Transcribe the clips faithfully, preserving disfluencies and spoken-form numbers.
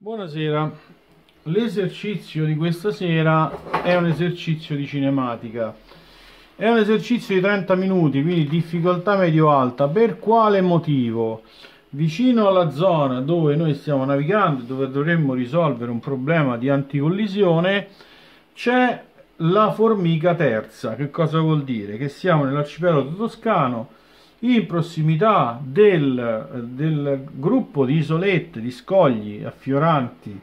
Buonasera, l'esercizio di questa sera è un esercizio di cinematica, è un esercizio di trenta minuti, quindi difficoltà medio-alta. Per quale motivo? Vicino alla zona dove noi stiamo navigando, dove dovremmo risolvere un problema di anticollisione, c'è la formica terza. Che cosa vuol dire? Che siamo nell'arcipelago toscano, in prossimità del, del gruppo di isolette, di scogli affioranti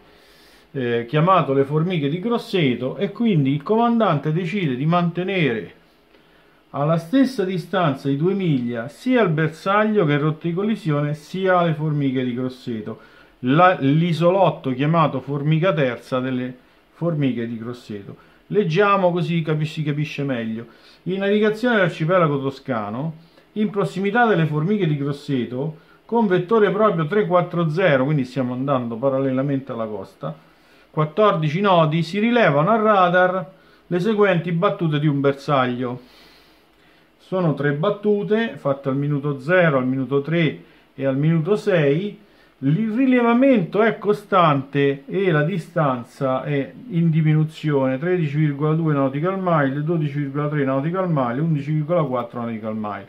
eh, chiamato le Formiche di Grosseto, e quindi il comandante decide di mantenere alla stessa distanza di due miglia sia il bersaglio che il rotto di collisione sia le Formiche di Grosseto, l'isolotto chiamato Formica Terza delle Formiche di Grosseto. Leggiamo così capi- si capisce meglio. In navigazione dell'arcipelago toscano, in prossimità delle Formiche di Grosseto, con vettore proprio tre quattro zero, quindi stiamo andando parallelamente alla costa, quattordici nodi, si rilevano al radar le seguenti battute di un bersaglio. Sono tre battute, fatte al minuto zero, al minuto tre e al minuto sei, il rilevamento è costante e la distanza è in diminuzione, tredici virgola due nautical mile, dodici virgola tre nautical mile, undici virgola quattro nautical mile.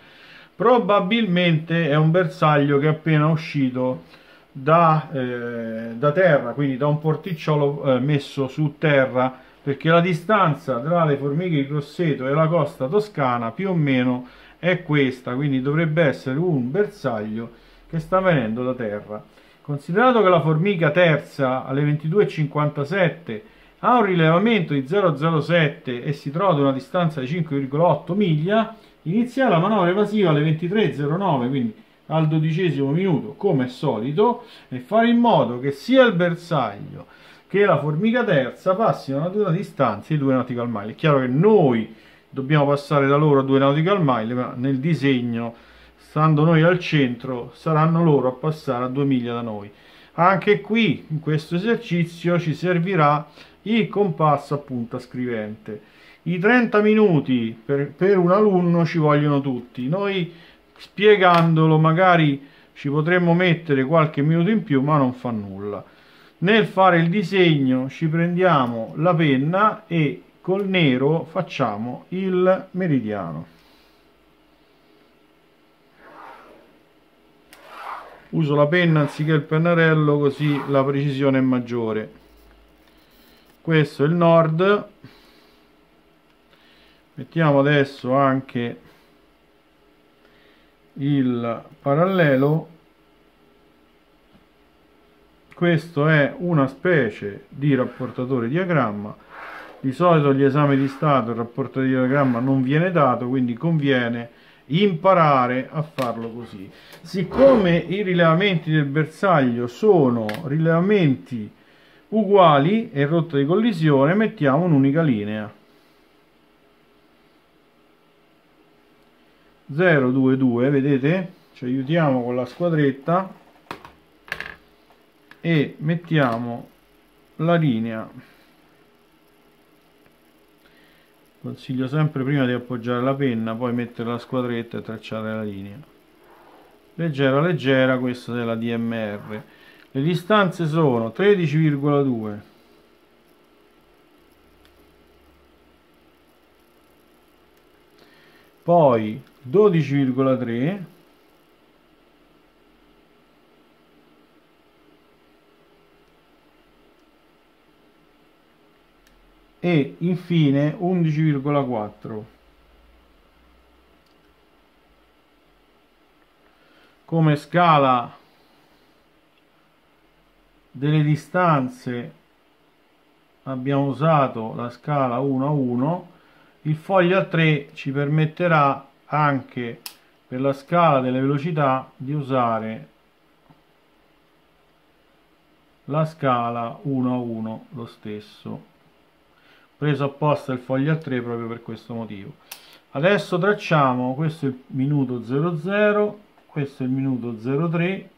Probabilmente è un bersaglio che è appena uscito da, eh, da terra, quindi da un porticciolo eh, messo su terra, perché la distanza tra le Formiche di Grosseto e la costa toscana più o meno è questa, quindi dovrebbe essere un bersaglio che sta venendo da terra. Considerato che la Formica Terza alle ventidue e cinquantasette ha un rilevamento di zero virgola zero sette e si trova ad una distanza di cinque virgola otto miglia, inizia la manovra evasiva alle ventitré e zero nove, quindi al dodicesimo minuto come al solito, e fare in modo che sia il bersaglio che la Formica Terza passino ad una distanza di due nautical mile. È chiaro che noi dobbiamo passare da loro a due nautical mile, ma nel disegno, stando noi al centro, saranno loro a passare a due miglia da noi. Anche qui, in questo esercizio, ci servirà il compasso a punta scrivente. I trenta minuti per, per un alunno ci vogliono tutti. Noi spiegandolo magari ci potremmo mettere qualche minuto in più, ma non fa nulla. Nel fare il disegno ci prendiamo la penna e col nero facciamo il meridiano. Uso la penna anziché il pennarello, così la precisione è maggiore. Questo è il nord. Mettiamo adesso anche il parallelo. Questo è una specie di rapportatore diagramma. Di solito agli esami di Stato il rapportatore diagramma non viene dato, quindi conviene imparare a farlo così. Siccome i rilevamenti del bersaglio sono rilevamenti uguali e rotta di collisione, mettiamo un'unica linea zero due due, vedete? Ci aiutiamo con la squadretta e mettiamo la linea. Consiglio sempre prima di appoggiare la penna, poi mettere la squadretta e tracciare la linea leggera leggera. Questa è la D M R. Le distanze sono tredici virgola due, poi dodici virgola tre, e infine undici virgola quattro. Come scala delle distanze abbiamo usato la scala uno a uno, il foglio a tre ci permetterà anche per la scala delle velocità di usare la scala uno a uno lo stesso. Preso apposta il foglio a tre proprio per questo motivo. Adesso tracciamo, questo è il minuto zero zero, questo è il minuto zero tre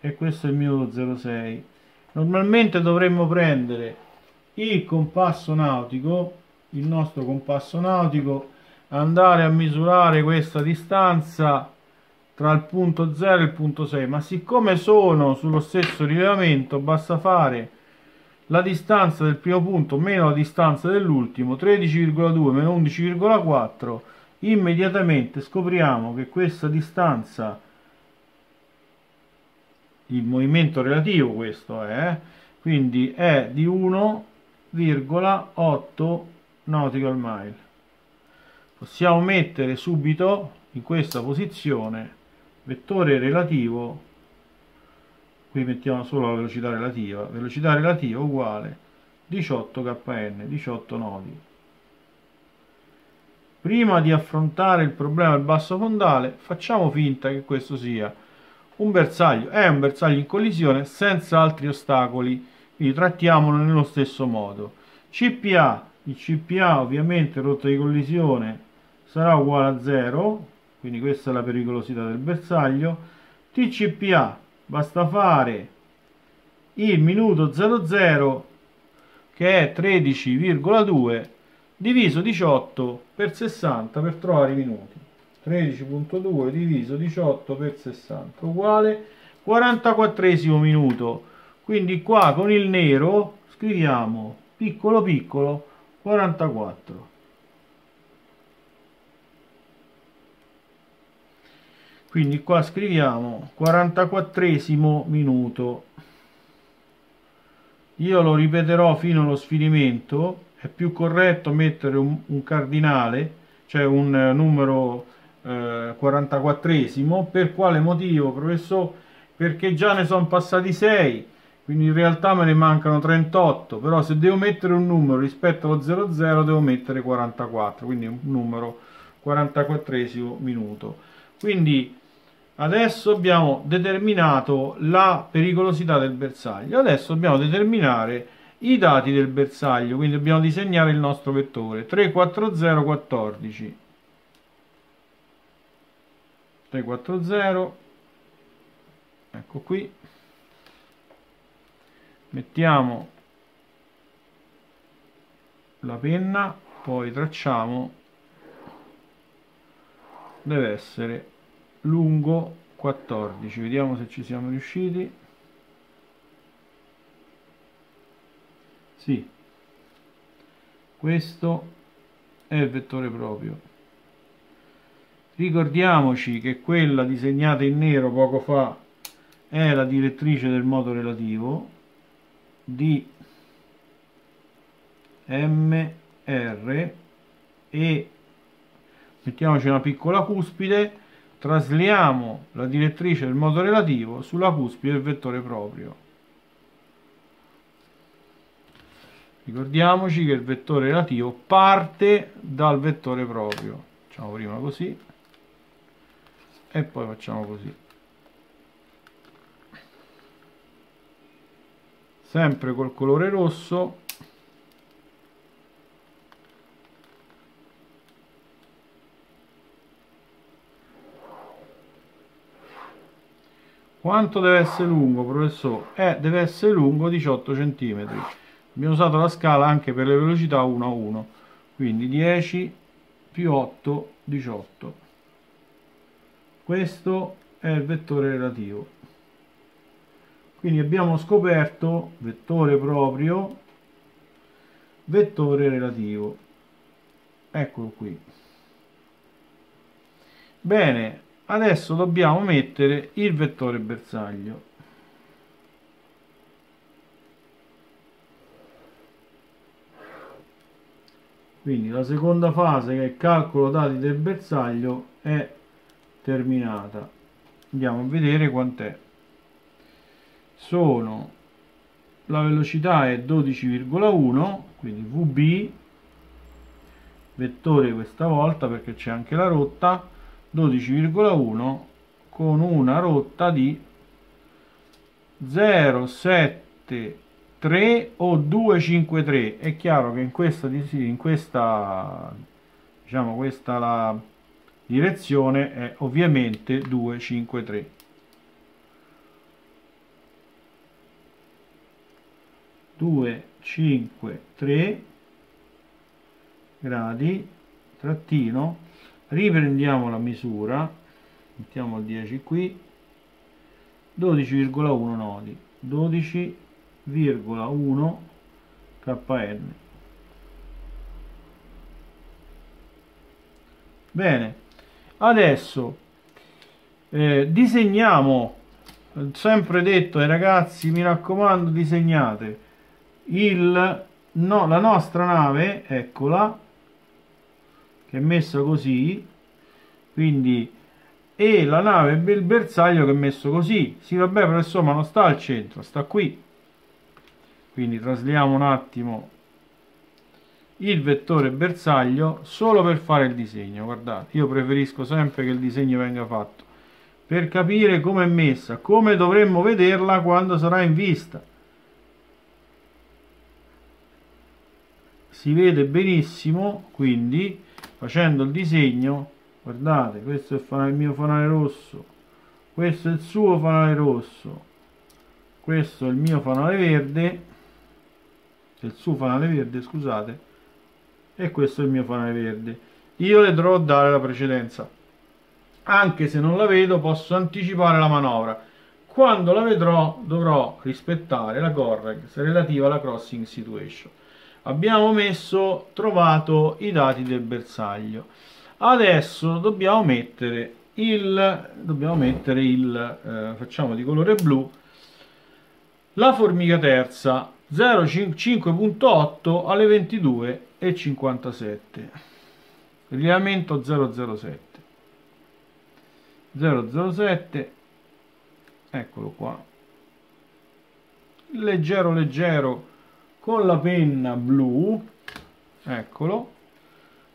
e questo è il minuto zero sei. Normalmente dovremmo prendere il compasso nautico, il nostro compasso nautico, andare a misurare questa distanza tra il punto zero e il punto sei, ma siccome sono sullo stesso rilevamento basta fare la distanza del primo punto meno la distanza dell'ultimo, tredici virgola due meno undici virgola quattro, immediatamente scopriamo che questa distanza, il movimento relativo questo è, quindi è di uno virgola otto nautical mile. Possiamo mettere subito in questa posizione vettore relativo, qui mettiamo solo la velocità relativa, velocità relativa uguale diciotto kappa enne, diciotto nodi. Prima di affrontare il problema del basso fondale facciamo finta che questo sia un bersaglio, è un bersaglio in collisione senza altri ostacoli, quindi trattiamolo nello stesso modo. C P A, il C P A ovviamente rotta di collisione sarà uguale a zero, quindi questa è la pericolosità del bersaglio. T C P A, basta fare il minuto zero zero che è tredici virgola due diviso diciotto per sessanta per trovare i minuti. tredici virgola due diviso diciotto per sessanta uguale quarantaquattresimo minuto, quindi qua con il nero scriviamo piccolo piccolo quarantaquattro. Quindi qua scriviamo quarantaquattresimo minuto. Io lo ripeterò fino allo sfinimento, è più corretto mettere un, un cardinale, cioè un numero eh, quarantaquattresimo, per quale motivo, professore? Perché già ne sono passati sei, quindi in realtà me ne mancano trentotto, però se devo mettere un numero rispetto allo zero zero devo mettere quarantaquattro, quindi un numero quarantaquattresimo minuto. Quindi adesso abbiamo determinato la pericolosità del bersaglio, adesso dobbiamo determinare i dati del bersaglio, quindi dobbiamo disegnare il nostro vettore tre quattro zero quattordici. tre quattro zero, ecco qui, mettiamo la penna, poi tracciamo, deve essere lungo quattordici, vediamo se ci siamo riusciti. Sì, questo è il vettore proprio. Ricordiamoci che quella disegnata in nero poco fa è la direttrice del moto relativo di M R e mettiamoci una piccola cuspide, trasliamo la direttrice del moto relativo sulla cuspide del vettore proprio. Ricordiamoci che il vettore relativo parte dal vettore proprio, facciamo prima così e poi facciamo così, sempre col colore rosso. Quanto deve essere lungo, professore? Eh, deve essere lungo diciotto centimetri. Abbiamo usato la scala anche per le velocità uno a uno, quindi dieci più otto, diciotto. Questo è il vettore relativo. Quindi abbiamo scoperto vettore proprio, vettore relativo. Eccolo qui. Bene. Adesso dobbiamo mettere il vettore bersaglio. Quindi la seconda fase, che è il calcolo dati del bersaglio, è terminata. Andiamo a vedere quant'è. Sono, la velocità è dodici virgola uno, quindi V B, vettore questa volta perché c'è anche la rotta, dodici virgola uno con una rotta di zero sette tre o due cinque tre. È chiaro che in questa, in questa, diciamo, questa la direzione è ovviamente due cinque tre. due cinque tre gradi, trattino. Riprendiamo la misura, mettiamo il dieci qui, dodici virgola uno nodi, dodici virgola uno kn. Bene, adesso eh, disegniamo, sempre detto ai ragazzi, mi raccomando, disegnate il, no, la nostra nave, eccola, che è messa così, quindi, e la nave, il bersaglio che è messo così, sì vabbè, però insomma non sta al centro, sta qui, quindi trasliamo un attimo il vettore bersaglio solo per fare il disegno. Guardate, io preferisco sempre che il disegno venga fatto per capire come è messa, come dovremmo vederla quando sarà in vista. Si vede benissimo, quindi facendo il disegno, guardate, questo è il mio fanale rosso, questo è il suo fanale rosso, questo è il mio fanale verde, il suo fanale verde, scusate, e questo è il mio fanale verde. Io le dovrò dare la precedenza, anche se non la vedo posso anticipare la manovra. Quando la vedrò dovrò rispettare la correx relativa alla crossing situation. Abbiamo messo, trovato i dati del bersaglio, adesso dobbiamo mettere il dobbiamo mettere il eh, facciamo di colore blu la formica terza zero virgola cinque punto otto alle ventidue e cinquantasette, rilevamento zero zero sette zero zero sette, eccolo qua, leggero leggero con la penna blu, eccolo,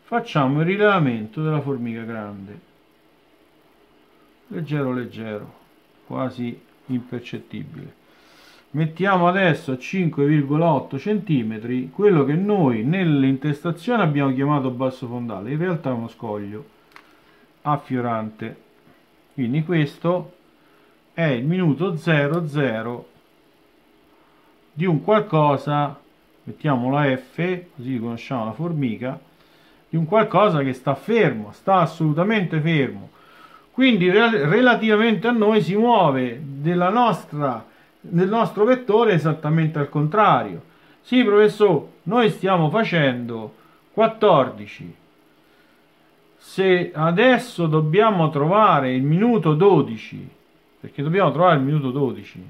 facciamo il rilevamento della formica grande, leggero leggero, quasi impercettibile. Mettiamo adesso a cinque virgola otto centimetri quello che noi nell'intestazione abbiamo chiamato basso fondale, in realtà è uno scoglio affiorante, quindi questo è il minuto zero zero di un qualcosa, mettiamo la F così riconosciamo la formica, di un qualcosa che sta fermo, sta assolutamente fermo, quindi rel- relativamente a noi si muove della nostra nel nostro vettore esattamente al contrario. Sì professore, noi stiamo facendo quattordici, se adesso dobbiamo trovare il minuto dodici, perché dobbiamo trovare il minuto dodici,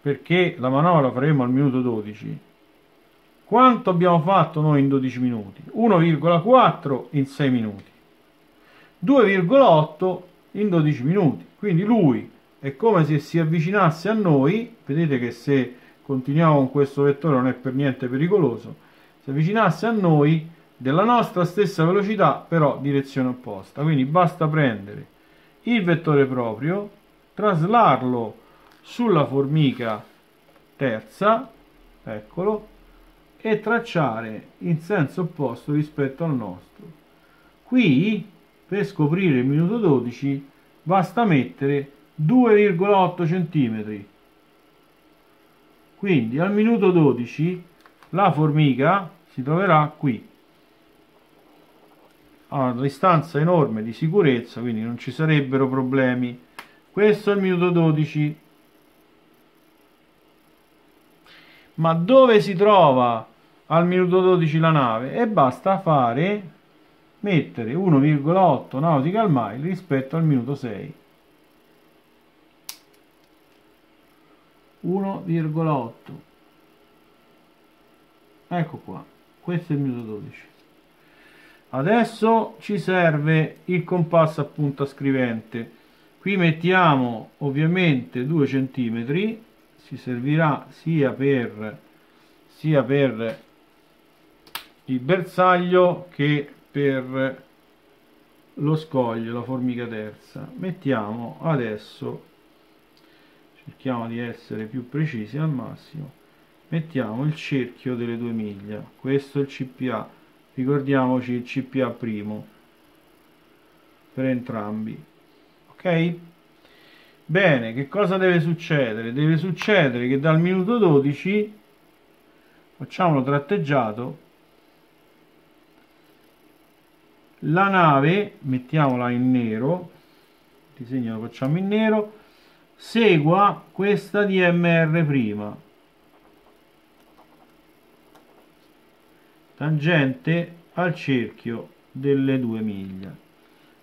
perché la manovra la faremo al minuto dodici, quanto abbiamo fatto noi in dodici minuti? uno virgola quattro in sei minuti, due virgola otto in dodici minuti, quindi lui è come se si avvicinasse a noi, vedete che se continuiamo con questo vettore non è per niente pericoloso, si avvicinasse a noi della nostra stessa velocità però direzione opposta, quindi basta prendere il vettore proprio, traslarlo sulla formica terza, eccolo, e tracciare in senso opposto rispetto al nostro. Qui per scoprire il minuto dodici basta mettere due virgola otto centimetri, quindi al minuto dodici la formica si troverà qui, ha una distanza enorme di sicurezza, quindi non ci sarebbero problemi. Questo è il minuto dodici, ma dove si trova al minuto dodici la nave? E basta fare, mettere uno virgola otto nautical mile rispetto al minuto sei, uno virgola otto, ecco qua, questo è il minuto dodici. Adesso ci serve il compasso a punta scrivente, qui mettiamo ovviamente due centimetri, ci servirà sia per sia per il bersaglio che per lo scoglio, la formica terza. Mettiamo adesso, cerchiamo di essere più precisi al massimo, mettiamo il cerchio delle due miglia, questo è il C P A, ricordiamoci il C P A primo per entrambi, ok? Bene, che cosa deve succedere? Deve succedere che dal minuto dodici, facciamolo tratteggiato, La nave, mettiamola in nero, il disegno lo facciamo in nero, segua questa di M R prima. Tangente al cerchio delle due miglia.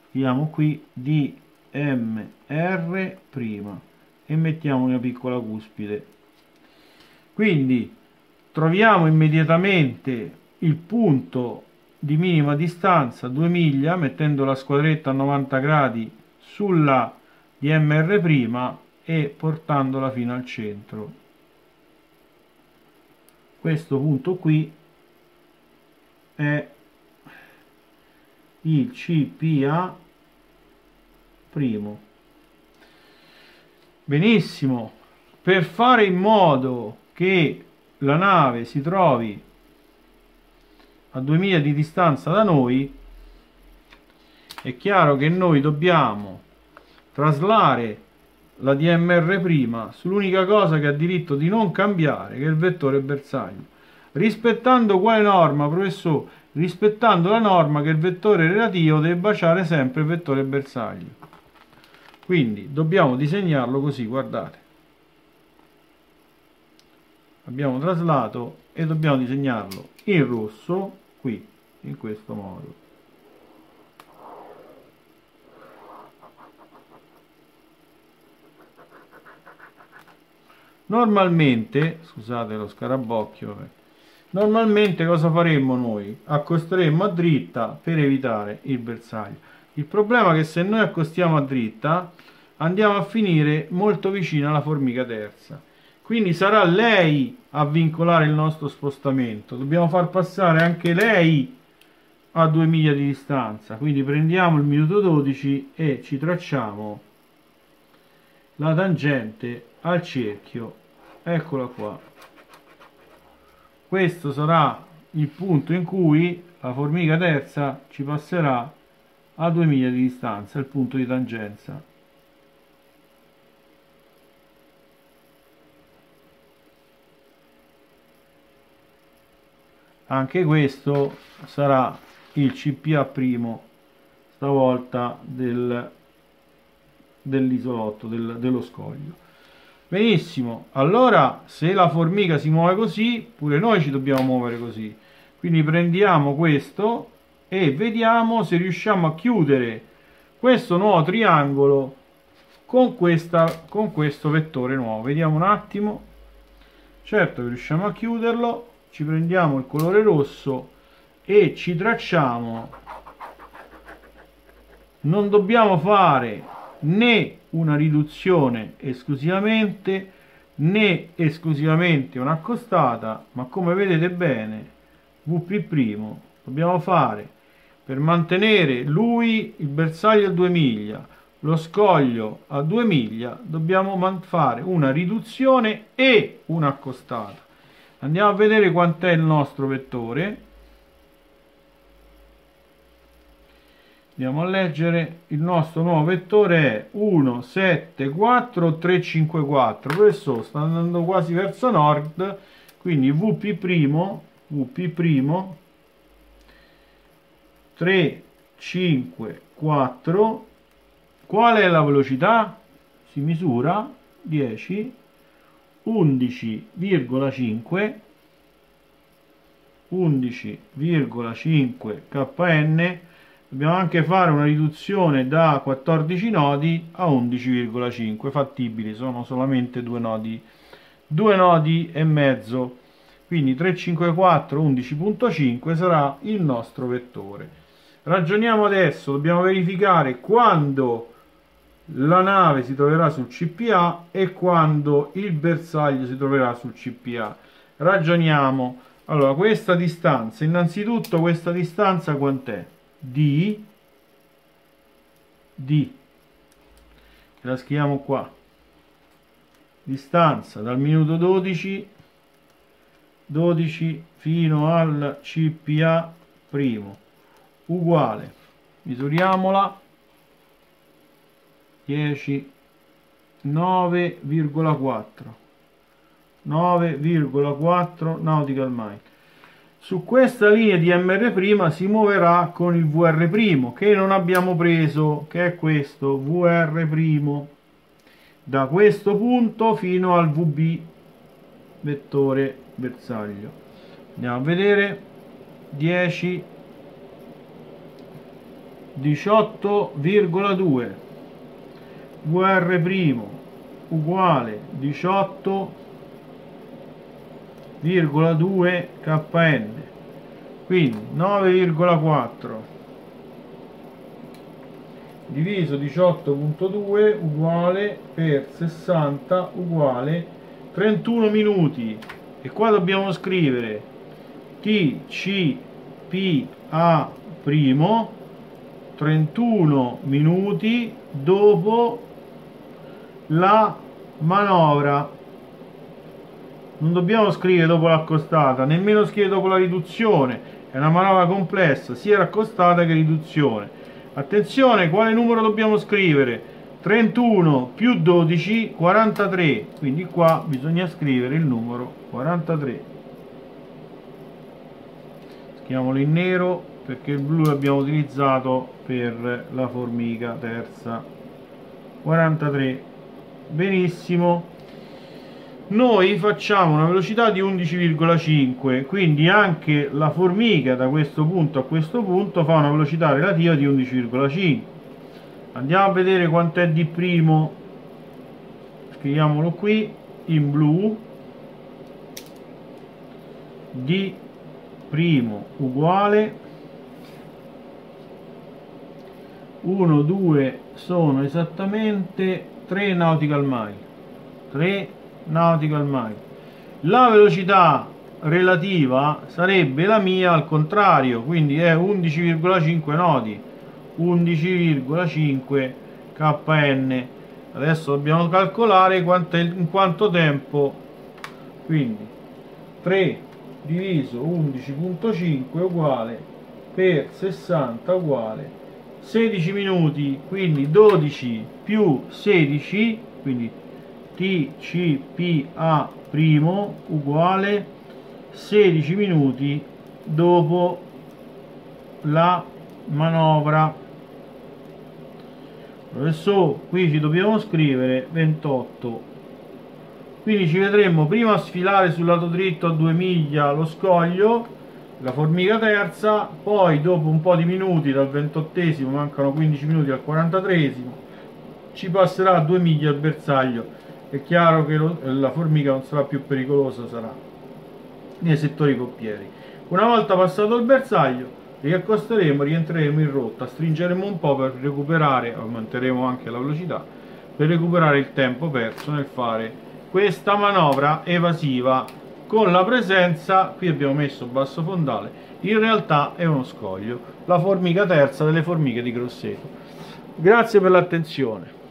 Scriviamo qui di M R prima e mettiamo una piccola cuspide. Quindi troviamo immediatamente il punto di minima distanza due miglia, mettendo la squadretta a novanta gradi sulla di M R' e portandola fino al centro. Questo punto qui è il C P A'. Benissimo, per fare in modo che la nave si trovi a due miglia di distanza da noi, è chiaro che noi dobbiamo traslare la D M R' sull'unica cosa che ha diritto di non cambiare, che è il vettore bersaglio. Rispettando quale norma, professore? Rispettando la norma che il vettore relativo deve baciare sempre il vettore bersaglio. Quindi dobbiamo disegnarlo così, guardate. Abbiamo traslato e dobbiamo disegnarlo in rosso qui, in questo modo. Normalmente, scusate lo scarabocchio, eh, normalmente cosa faremmo noi? Accosteremmo a dritta per evitare il bersaglio. Il problema è che se noi accostiamo a dritta andiamo a finire molto vicino alla formica terza. Quindi sarà lei a vincolare il nostro spostamento. Dobbiamo far passare anche lei a due miglia di distanza. Quindi prendiamo il minuto dodici e ci tracciamo la tangente al cerchio. Eccola qua. Questo sarà il punto in cui la formica terza ci passerà a due miglia di distanza, il punto di tangenza. Anche questo sarà il C P A' stavolta del, dell'isolotto, del, dello scoglio. Benissimo, allora se la formica si muove così, pure noi ci dobbiamo muovere così. Quindi prendiamo questo e vediamo se riusciamo a chiudere questo nuovo triangolo con, questa, con questo vettore nuovo. Vediamo un attimo. Certo che riusciamo a chiuderlo. Ci prendiamo il colore rosso e ci tracciamo. Non dobbiamo fare né una riduzione esclusivamente né esclusivamente un'accostata, ma come vedete bene V P' dobbiamo fare per mantenere lui il bersaglio a due miglia, lo scoglio a due miglia, dobbiamo fare una riduzione e un'accostata. Andiamo a vedere quant'è il nostro vettore. Andiamo a leggere, il nostro nuovo vettore è uno sette quattro tre cinque quattro. Questo sta andando quasi verso nord, quindi Vp', Vp' tre, cinque, quattro. Qual è la velocità? Si misura dieci, undici virgola cinque, undici virgola cinque kn. Dobbiamo anche fare una riduzione da quattordici nodi a undici virgola cinque, fattibili, sono solamente due nodi, due nodi e mezzo. Quindi tre, cinque, quattro, undici virgola cinque sarà il nostro vettore. Ragioniamo adesso, dobbiamo verificare quando la nave si troverà sul C P A e quando il bersaglio si troverà sul C P A. Ragioniamo. Allora, questa distanza, innanzitutto questa distanza quant'è? D, D, la scriviamo qua, distanza dal minuto dodici, dodici fino al C P A' uguale, misuriamola, dieci, nove virgola quattro, nove virgola quattro nautical mile. su questa linea di M R' si muoverà con il V R' che non abbiamo preso, che è questo V R', da questo punto fino al V B, vettore bersaglio. Andiamo a vedere, dieci, diciotto virgola due, V R' uguale diciotto virgola due Kn, quindi nove virgola quattro diviso diciotto virgola due uguale per sessanta uguale trentuno minuti, e qua dobbiamo scrivere T C P A' trentuno minuti dopo la manovra. Non dobbiamo scrivere dopo l'accostata, nemmeno scrivere dopo la riduzione, è una manovra complessa, sia accostata che riduzione. Attenzione, quale numero dobbiamo scrivere? trentuno più dodici, quarantatré, quindi qua bisogna scrivere il numero quarantatré. Scriviamolo in nero perché il blu l'abbiamo utilizzato per la formica terza. quarantatré, benissimo. Noi facciamo una velocità di undici virgola cinque, quindi anche la formica da questo punto a questo punto fa una velocità relativa di undici virgola cinque. Andiamo a vedere quant'è di primo, scriviamolo qui in blu. Di primo uguale uno, due, sono esattamente tre nautical mile, tre nautical mile. La velocità relativa sarebbe la mia al contrario, quindi è undici virgola cinque nodi, undici virgola cinque Kn. Adesso dobbiamo calcolare quanto è, in quanto tempo, quindi tre diviso undici virgola cinque uguale per sessanta uguale sedici minuti, quindi dodici più sedici, quindi T C P A' uguale sedici minuti dopo la manovra. Adesso qui ci dobbiamo scrivere ventotto, quindi ci vedremo prima sfilare sul lato dritto a due miglia lo scoglio, la formica terza, poi dopo un po' di minuti dal ventottesimo, mancano quindici minuti al quarantatreesimo, ci passerà a due miglia il bersaglio. È chiaro che lo, la formica non sarà più pericolosa, sarà nei settori coppieri. Una volta passato il bersaglio riaccosteremo, rientreremo in rotta, stringeremo un po' per recuperare, aumenteremo anche la velocità per recuperare il tempo perso nel fare questa manovra evasiva con la presenza, qui abbiamo messo basso fondale, in realtà è uno scoglio, la formica terza delle formiche di Grosseto. Grazie per l'attenzione.